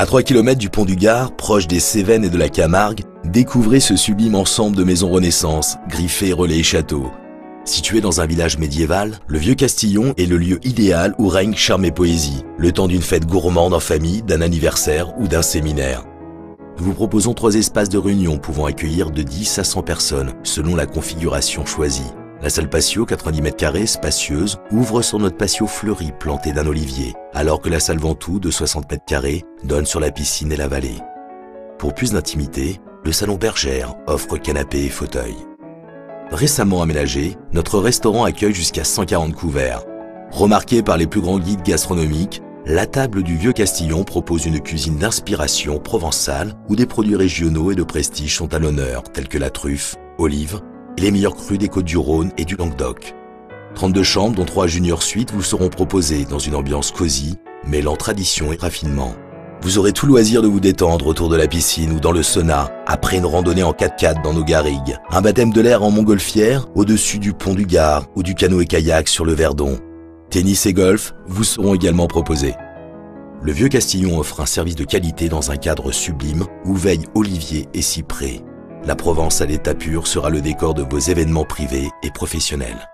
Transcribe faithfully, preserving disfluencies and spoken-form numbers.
À trois kilomètres du pont du Gard, proche des Cévennes et de la Camargue, découvrez ce sublime ensemble de maisons Renaissance, griffées Relais et Châteaux. Situé dans un village médiéval, le Vieux Castillon est le lieu idéal où règne charme et poésie, le temps d'une fête gourmande en famille, d'un anniversaire ou d'un séminaire. Nous vous proposons trois espaces de réunion pouvant accueillir de dix à cent personnes, selon la configuration choisie. La salle patio, quatre-vingt-dix mètres carrés, spacieuse, ouvre sur notre patio fleuri planté d'un olivier, alors que la salle Ventoux, de soixante mètres carrés, donne sur la piscine et la vallée. Pour plus d'intimité, le salon Bergère offre canapé et fauteuil. Récemment aménagé, notre restaurant accueille jusqu'à cent quarante couverts. Remarqué par les plus grands guides gastronomiques, la table du Vieux Castillon propose une cuisine d'inspiration provençale où des produits régionaux et de prestige sont à l'honneur, tels que la truffe, olive, et les meilleurs crus des Côtes-du-Rhône et du Languedoc. trente-deux chambres dont trois junior suites vous seront proposées dans une ambiance cosy, mêlant tradition et raffinement. Vous aurez tout loisir de vous détendre autour de la piscine ou dans le sauna, après une randonnée en quatre quatre dans nos garrigues, un baptême de l'air en Montgolfière, au-dessus du pont du Gard ou du canoë-kayak sur le Verdon. Tennis et golf vous seront également proposés. Le Vieux Castillon offre un service de qualité dans un cadre sublime où veillent Olivier et Cyprès. La Provence à l'état pur sera le décor de vos événements privés et professionnels.